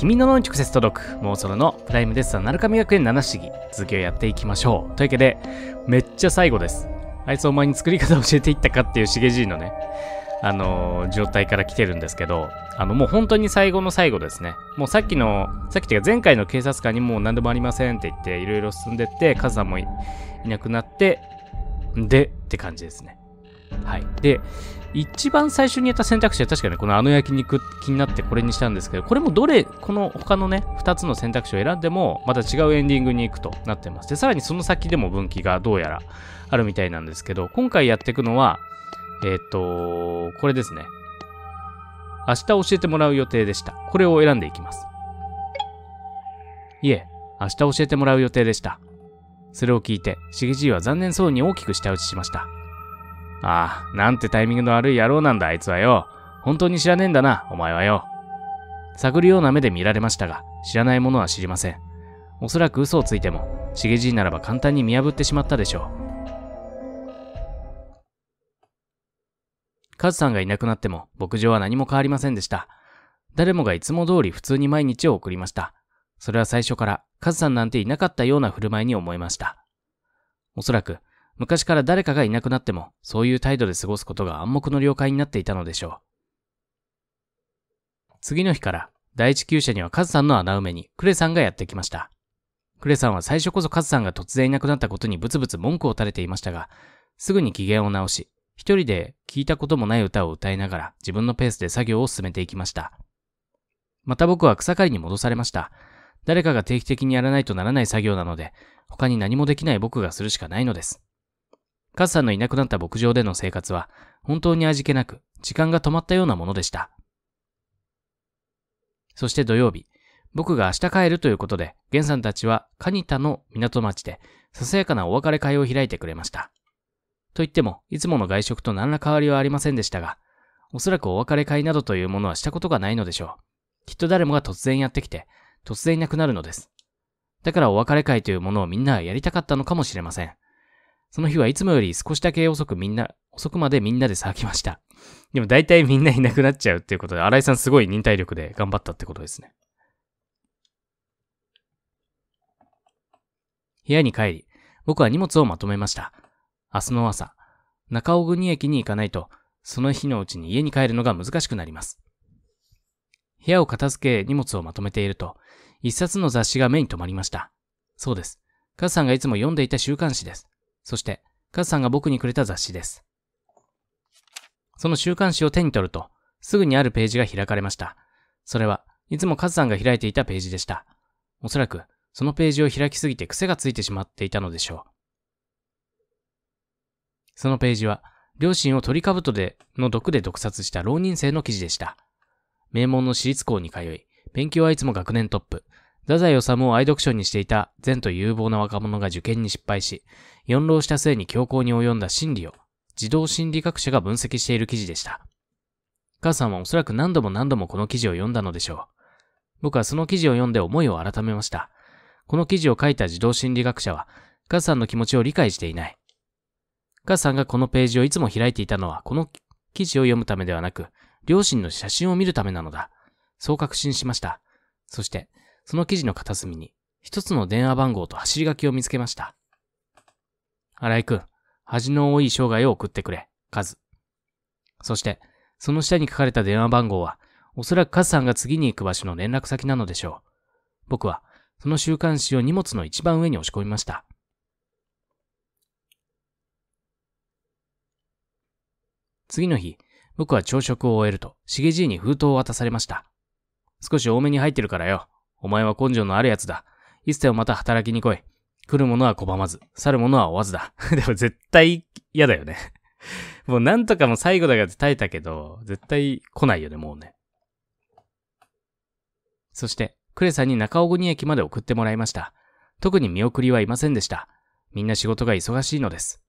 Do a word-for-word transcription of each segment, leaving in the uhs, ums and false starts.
君の脳に直接届く妄想のプライムデッサン鳴神学園七不思議、続きをやっていきましょう。というわけで、めっちゃ最後です。あいつお前に作り方教えていったかっていうしげじいのね、あのー、状態から来てるんですけど、あの、もう本当に最後の最後ですね。もうさっきの、さっきっていうか前回の警察官にもう何でもありませんって言って、いろいろ進んでって、カズさんも い, いなくなって、で、って感じですね。はい。で、一番最初にやった選択肢は確かにこのあの焼肉気になってこれにしたんですけど、これもどれ、この他のね、二つの選択肢を選んでも、また違うエンディングに行くとなってます。で、さらにその先でも分岐がどうやらあるみたいなんですけど、今回やっていくのは、えっと、これですね。明日教えてもらう予定でした。これを選んでいきます。いえ、明日教えてもらう予定でした。それを聞いて、しげじいは残念そうに大きく舌打ちしました。ああ、なんてタイミングの悪い野郎なんだあいつはよ。本当に知らねえんだな、お前はよ。探るような目で見られましたが、知らないものは知りません。おそらく嘘をついても、しげじいならば簡単に見破ってしまったでしょう。カズさんがいなくなっても、牧場は何も変わりませんでした。誰もがいつも通り普通に毎日を送りました。それは最初から、カズさんなんていなかったような振る舞いに思いました。おそらく、昔から誰かがいなくなっても、そういう態度で過ごすことが暗黙の了解になっていたのでしょう。次の日から、第一厩舎にはカズさんの穴埋めに、クレさんがやってきました。クレさんは最初こそカズさんが突然いなくなったことにブツブツ文句を垂れていましたが、すぐに機嫌を直し、一人で聞いたこともない歌を歌いながら自分のペースで作業を進めていきました。また僕は草刈りに戻されました。誰かが定期的にやらないとならない作業なので、他に何もできない僕がするしかないのです。カズさんのいなくなった牧場での生活は、本当に味気なく、時間が止まったようなものでした。そして土曜日、僕が明日帰るということで、ゲンさんたちはカニタの港町で、ささやかなお別れ会を開いてくれました。と言っても、いつもの外食と何ら変わりはありませんでしたが、おそらくお別れ会などというものはしたことがないのでしょう。きっと誰もが突然やってきて、突然いなくなるのです。だからお別れ会というものをみんなはやりたかったのかもしれません。その日はいつもより少しだけ遅くみんな、遅くまでみんなで騒ぎました。でも大体みんないなくなっちゃうっていうことで、新井さんすごい忍耐力で頑張ったってことですね。部屋に帰り、僕は荷物をまとめました。明日の朝、中小国駅に行かないと、その日のうちに家に帰るのが難しくなります。部屋を片付け荷物をまとめていると、一冊の雑誌が目に留まりました。そうです。カズさんがいつも読んでいた週刊誌です。そして、カズさんが僕にくれた雑誌です。その週刊誌を手に取ると、すぐにあるページが開かれました。それはいつもカズさんが開いていたページでした。おそらく、そのページを開きすぎて癖がついてしまっていたのでしょう。そのページは、両親をトリカブトでの毒で毒殺した浪人生の記事でした。名門の私立校に通い、勉強はいつも学年トップ、太宰治を愛読書にしていた善と有望な若者が受験に失敗し、四浪した末に凶行に及んだ心理を、児童心理学者が分析している記事でした。母さんはおそらく何度も何度もこの記事を読んだのでしょう。僕はその記事を読んで思いを改めました。この記事を書いた児童心理学者は、母さんの気持ちを理解していない。カズさんがこのページをいつも開いていたのは、この記事を読むためではなく、両親の写真を見るためなのだ。そう確信しました。そして、その記事の片隅に、一つの電話番号と走り書きを見つけました。新井くん、恥の多い生涯を送ってくれ、カズ。そして、その下に書かれた電話番号は、おそらくカズさんが次に行く場所の連絡先なのでしょう。僕は、その週刊誌を荷物の一番上に押し込みました。次の日、僕は朝食を終えると、しげじいに封筒を渡されました。少し多めに入ってるからよ。お前は根性のあるやつだ。いつでもまた働きに来い。来るものは拒まず、去るものは追わずだ。でも絶対嫌だよね。もうなんとかも最後だから耐えたけど、絶対来ないよね、もうね。そして、クレさんに中小国駅まで送ってもらいました。特に見送りはいませんでした。みんな仕事が忙しいのです。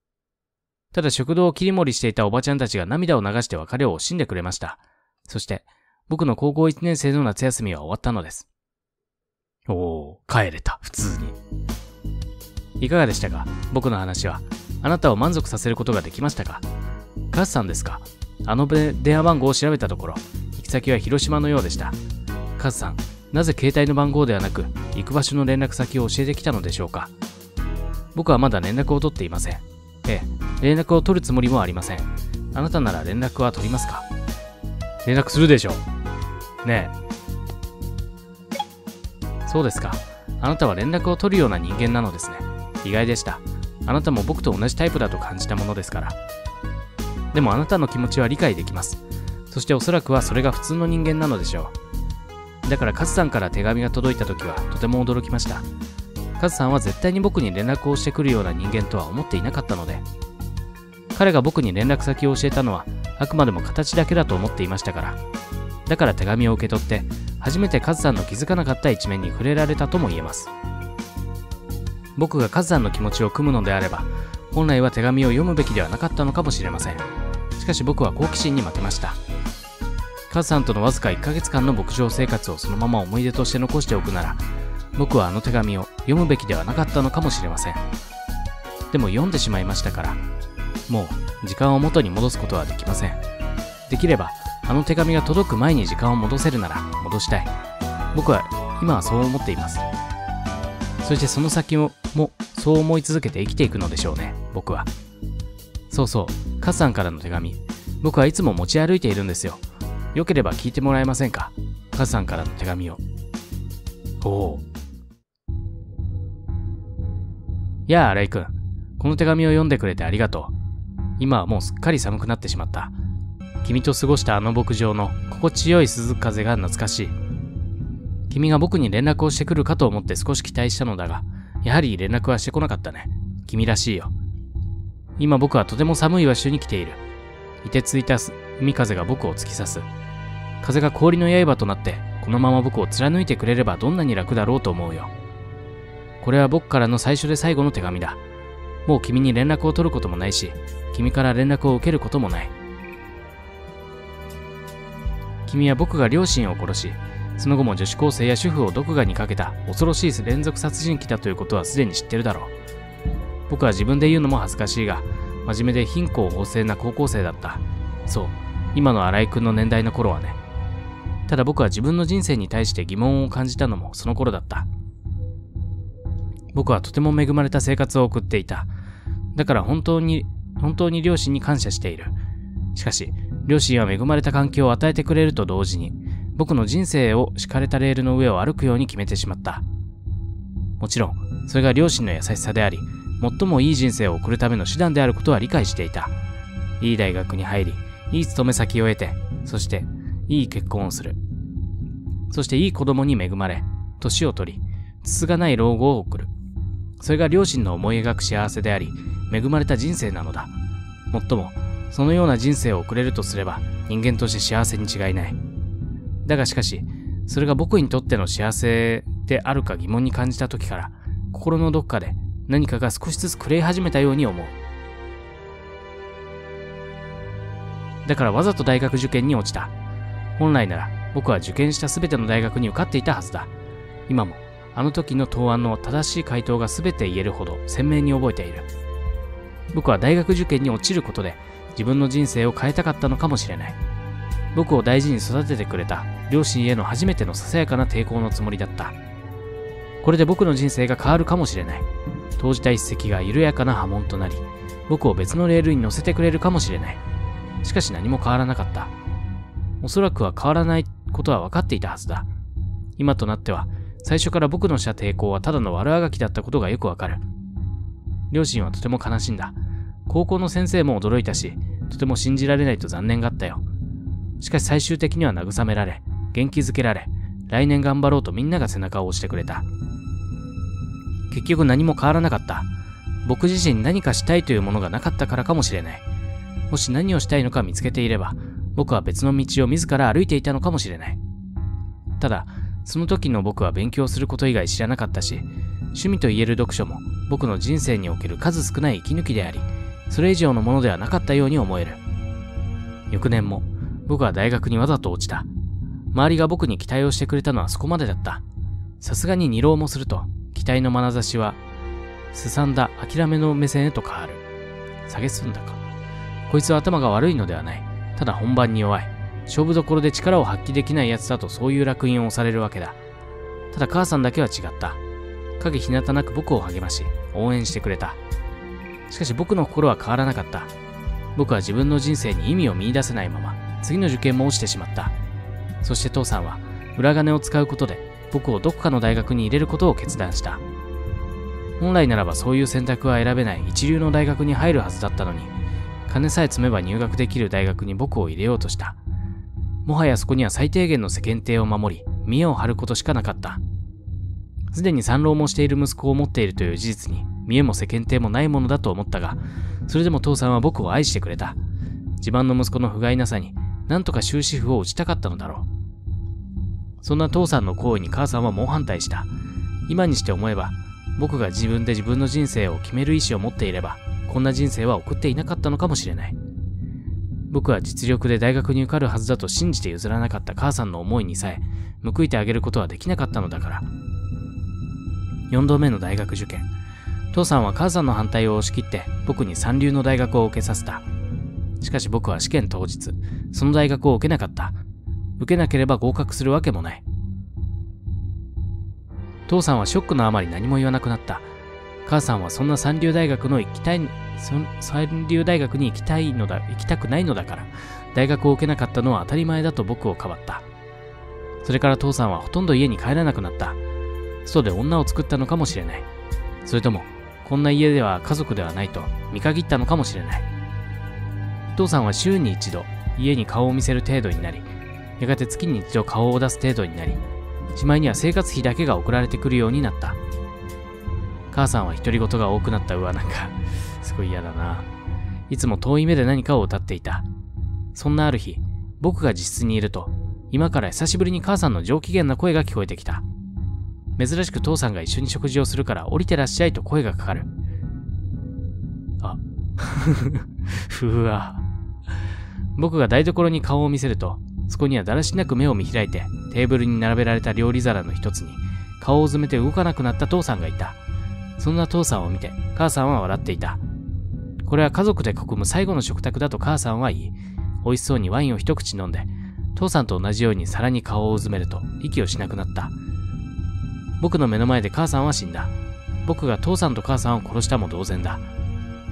ただ食堂を切り盛りしていたおばちゃんたちが涙を流して別れを惜しんでくれました。そして、僕の高校いちねん生の夏休みは終わったのです。おー、帰れた、普通に。いかがでしたか？僕の話は。あなたを満足させることができましたか？カズさんですか？あの電話番号を調べたところ、行き先は広島のようでした。カズさん、なぜ携帯の番号ではなく行く場所の連絡先を教えてきたのでしょうか。僕はまだ連絡を取っていません。ええ、連絡を取るつもりもありません。あなたなら連絡は取りますか？連絡するでしょう。ねえ。そうですか。あなたは連絡を取るような人間なのですね。意外でした。あなたも僕と同じタイプだと感じたものですから。でもあなたの気持ちは理解できます。そしておそらくはそれが普通の人間なのでしょう。だからカズさんから手紙が届いた時はとても驚きました。カズさんは絶対に僕に連絡をしてくるような人間とは思っていなかったので。彼が僕に連絡先を教えたのはあくまでも形だけだと思っていましたから。だから手紙を受け取って初めてカズさんの気づかなかった一面に触れられたとも言えます。僕がカズさんの気持ちを汲むのであれば、本来は手紙を読むべきではなかったのかもしれません。しかし僕は好奇心に負けました。カズさんとのわずかいっかげつかんの牧場生活をそのまま思い出として残しておくなら、僕はあの手紙を読むべきではなかったのかもしれません。でも読んでしまいましたから、もう時間を元に戻すことはできません。できれば、あの手紙が届く前に時間を戻せるなら戻したい。僕は今はそう思っています。そしてその先ももそう思い続けて生きていくのでしょうね、僕は。そうそう、カズさんからの手紙。僕はいつも持ち歩いているんですよ。よければ聞いてもらえませんか、カズさんからの手紙を。おお。やあ、新井くん。この手紙を読んでくれてありがとう。今はもうすっかり寒くなってしまった。君と過ごしたあの牧場の心地よい涼風が懐かしい。君が僕に連絡をしてくるかと思って少し期待したのだが、やはり連絡はしてこなかったね。君らしいよ。今僕はとても寒い場所に来ている。凍てついた海風が僕を突き刺す。風が氷の刃となって、このまま僕を貫いてくれればどんなに楽だろうと思うよ。これは僕からの最初で最後の手紙だ。もう君に連絡を取ることもないし、君から連絡を受けることもない。君は僕が両親を殺し、その後も女子高生や主婦を毒牙にかけた恐ろしい連続殺人鬼だということはすでに知ってるだろう。僕は自分で言うのも恥ずかしいが、真面目で貧困旺盛な高校生だった。そう、今の新井君の年代の頃はね。ただ僕は自分の人生に対して疑問を感じたのもその頃だった。僕はとても恵まれた生活を送っていた。だから本当に、本当に両親に感謝している。しかし、両親は恵まれた環境を与えてくれると同時に、僕の人生を敷かれたレールの上を歩くように決めてしまった。もちろん、それが両親の優しさであり、最もいい人生を送るための手段であることは理解していた。いい大学に入り、いい勤め先を得て、そして、いい結婚をする。そして、いい子供に恵まれ、年を取り、つつがない老後を送る。それが両親の思い描く幸せであり、恵まれた人生なのだ。もっとも、そのような人生を送れるとすれば、人間として幸せに違いない。だがしかし、それが僕にとっての幸せであるか疑問に感じた時から、心のどこかで何かが少しずつ狂い始めたように思う。だからわざと大学受験に落ちた。本来なら僕は受験した全ての大学に受かっていたはずだ。今もあの時の答案の正しい回答が全て言えるほど鮮明に覚えている。僕は大学受験に落ちることで自分の人生を変えたかったのかもしれない。僕を大事に育ててくれた両親への初めてのささやかな抵抗のつもりだった。これで僕の人生が変わるかもしれない。投じた一石が緩やかな波紋となり、僕を別のレールに乗せてくれるかもしれない。しかし何も変わらなかった。おそらくは変わらないことは分かっていたはずだ。今となっては、最初から僕のした抵抗はただの悪あがきだったことがよくわかる。両親はとても悲しんだ。高校の先生も驚いたし、とても信じられないと残念があったよ。しかし最終的には慰められ、元気づけられ、来年頑張ろうとみんなが背中を押してくれた。結局何も変わらなかった。僕自身何かしたいというものがなかったからかもしれない。もし何をしたいのか見つけていれば、僕は別の道を自ら歩いていたのかもしれない。ただ、その時の僕は勉強すること以外知らなかったし、趣味と言える読書も僕の人生における数少ない息抜きであり、それ以上のものではなかったように思える。翌年も、僕は大学にわざと落ちた。周りが僕に期待をしてくれたのはそこまでだった。さすがに二浪もすると、期待の眼差しは、すさんだ諦めの目線へと変わる。下げすんだか。こいつは頭が悪いのではない。ただ本番に弱い。勝負どころで力を発揮できない奴だとそういう烙印を押されるわけだ。ただ母さんだけは違った。陰ひなたなく僕を励まし、応援してくれた。しかし僕の心は変わらなかった。僕は自分の人生に意味を見出せないまま、次の受験も落ちてしまった。そして父さんは、裏金を使うことで、僕をどこかの大学に入れることを決断した。本来ならばそういう選択は選べない一流の大学に入るはずだったのに、金さえ積めば入学できる大学に僕を入れようとした。もはやそこには最低限の世間体を守り、見栄を張ることしかなかった。すでに三浪もしている息子を持っているという事実に、見栄も世間体もないものだと思ったが、それでも父さんは僕を愛してくれた。自慢の息子の不甲斐なさに、なんとか終止符を打ちたかったのだろう。そんな父さんの行為に母さんは猛反対した。今にして思えば、僕が自分で自分の人生を決める意思を持っていれば、こんな人生は送っていなかったのかもしれない。僕は実力で大学に受かるはずだと信じて譲らなかった母さんの思いにさえ、報いてあげることはできなかったのだから。よんどめの大学受験。父さんは母さんの反対を押し切って僕に三流の大学を受けさせた。しかし僕は試験当日、その大学を受けなかった。受けなければ合格するわけもない。父さんはショックのあまり何も言わなくなった。母さんはそんな三流大学の行きたい、三流大学に行きたいのだ、行きたくないのだから、大学を受けなかったのは当たり前だと僕をかばった。それから父さんはほとんど家に帰らなくなった。外で女を作ったのかもしれない。それとも、こんな家では家族ではないと見限ったのかもしれない。父さんは週に一度家に顔を見せる程度になり、やがて月に一度顔を出す程度になり、しまいには生活費だけが送られてくるようになった。母さんは独り言が多くなった。うわ、なんか、すごい嫌だな。いつも遠い目で何かを歌っていた。そんなある日、僕が自室にいると、今から久しぶりに母さんの上機嫌な声が聞こえてきた。珍しく父さんが一緒に食事をするから降りてらっしゃいと声がかかる。あ、ふわ。僕が台所に顔を見せると、そこにはだらしなく目を見開いて、テーブルに並べられた料理皿の一つに、顔をうずめて動かなくなった父さんがいた。そんな父さんを見て、母さんは笑っていた。これは家族で囲む最後の食卓だと母さんは言い、美味しそうにワインを一口飲んで、父さんと同じように皿に顔をうずめると、息をしなくなった。僕の目の前で母さんは死んだ。僕が父さんと母さんを殺したも同然だ。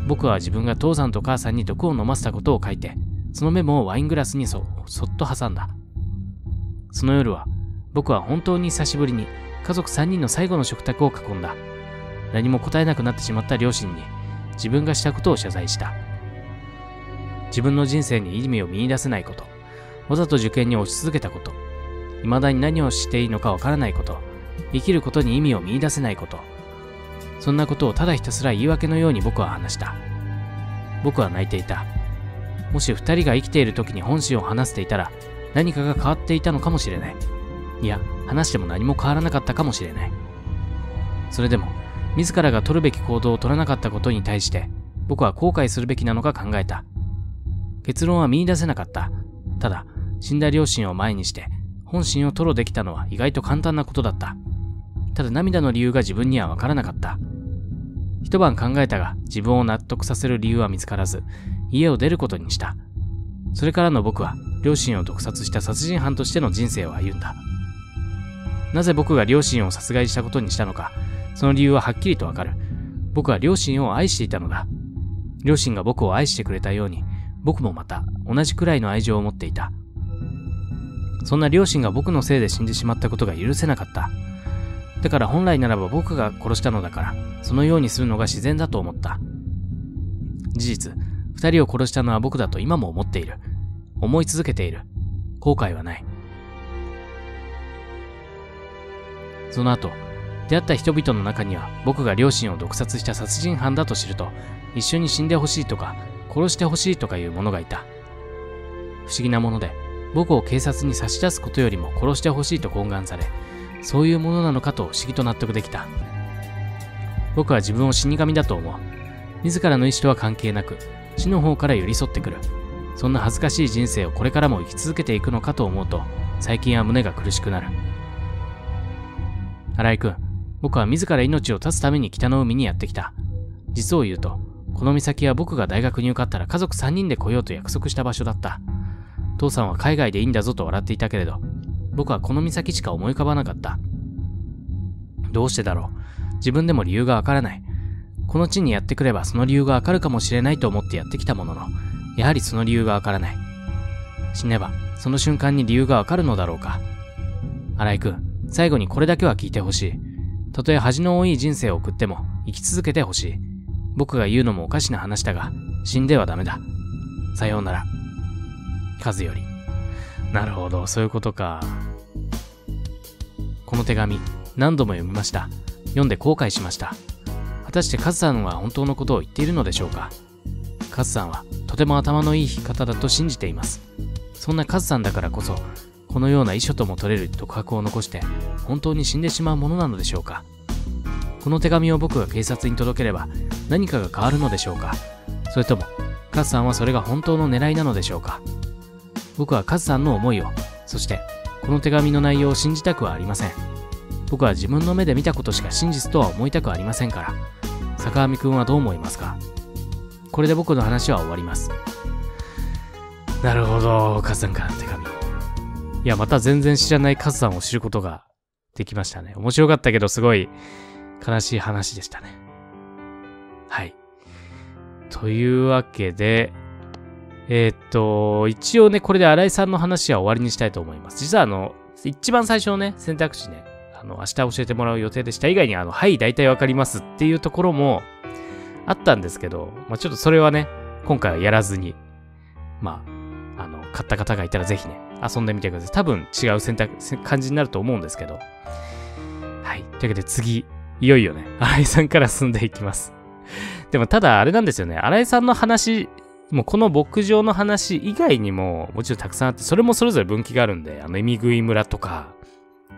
僕は自分が父さんと母さんに毒を飲ませたことを書いて、そのメモをワイングラスに そ, そっと挟んだ。その夜は、僕は本当に久しぶりに家族さんにんの最後の食卓を囲んだ。何も答えなくなってしまった両親に、自分がしたことを謝罪した。自分の人生に意味を見出せないこと、わざと受験に押し続けたこと、未だに何をしていいのかわからないこと、生きることに意味を見出せないこと、そんなことをただひたすら言い訳のように僕は話した。僕は泣いていた。もし二人が生きている時に本心を話していたら、何かが変わっていたのかもしれない。いや、話しても何も変わらなかったかもしれない。それでも、自らが取るべき行動を取らなかったことに対して、僕は後悔するべきなのか考えた。結論は見出せなかった。ただ、死んだ両親を前にして、本心を吐露できたのは意外と簡単なことだった。ただ涙の理由が自分にはわからなかった。一晩考えたが、自分を納得させる理由は見つからず、家を出ることにした。それからの僕は、両親を毒殺した殺人犯としての人生を歩んだ。なぜ僕が両親を殺害したことにしたのか、その理由ははっきりとわかる。僕は両親を愛していたのだ。両親が僕を愛してくれたように、僕もまた同じくらいの愛情を持っていた。そんな両親が僕のせいで死んでしまったことが許せなかった。だから本来ならば僕が殺したのだから、そのようにするのが自然だと思った。事実、二人を殺したのは僕だと今も思っている。思い続けている。後悔はない。その後、出会った人々の中には僕が両親を毒殺した殺人犯だと知ると、一緒に死んでほしいとか、殺してほしいとかいう者がいた。不思議なもので、僕を警察に差し出すことよりも殺してほしいと懇願され、そういうものなのかと不思議と納得できた。僕は自分を死神だと思う。自らの意思とは関係なく、死の方から寄り添ってくる。そんな恥ずかしい人生をこれからも生き続けていくのかと思うと、最近は胸が苦しくなる。新井くん、僕は自ら命を絶つために北の海にやってきた。実を言うと、この岬は僕が大学に受かったら家族さんにんで来ようと約束した場所だった。父さんは海外でいいんだぞと笑っていたけれど、僕はこの岬しか思い浮かばなかった。どうしてだろう。自分でも理由がわからない。この地にやってくればその理由がわかるかもしれないと思ってやってきたものの、やはりその理由がわからない。死ねば、その瞬間に理由がわかるのだろうか。荒井くん、最後にこれだけは聞いてほしい。たとえ恥の多い人生を送っても、生き続けてほしい。僕が言うのもおかしな話だが、死んではダメだ。さようなら。カズより。なるほど、そういうことか。この手紙、何度も読みました。読んで後悔しました。果たしてカズさんは本当のことを言っているのでしょうか。カズさんはとても頭のいい方だと信じています。そんなカズさんだからこそ、このような遺書とも取れる独白を残して、本当に死んでしまうものなのでしょうか。この手紙を僕が警察に届ければ何かが変わるのでしょうか。それとも、カズさんはそれが本当の狙いなのでしょうか。僕はカズさんの思いを、そしてこの手紙の内容を信じたくはありません。僕は自分の目で見たことしか真実とは思いたくありませんから。坂上くんはどう思いますか。これで僕の話は終わります。なるほど、カズさんからの手紙。いや、また全然知らないカズさんを知ることができましたね。面白かったけど、すごい悲しい話でしたね。はい。というわけで、えー、っと、一応ね、これで荒井さんの話は終わりにしたいと思います。実はあの、一番最初のね、選択肢ね、あの、明日教えてもらう予定でした以外に、あの、はい、大体わかりますっていうところもあったんですけど、まあ、ちょっとそれはね、今回はやらずに、まあ、あの、買った方がいたらぜひね、遊んでみてください。多分違う選択、感じになると思うんですけど。はい。というわけで次、いよいよね、荒井さんから進んでいきます。でもただ、あれなんですよね、荒井さんの話、もうこの牧場の話以外にも、もちろんたくさんあって、それもそれぞれ分岐があるんで、あの、えみぐい村とか、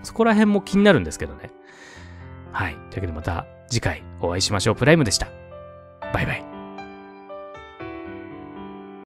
そこら辺も気になるんですけどね。はい。というわけでまた次回お会いしましょう。プライムでした。バイバイ。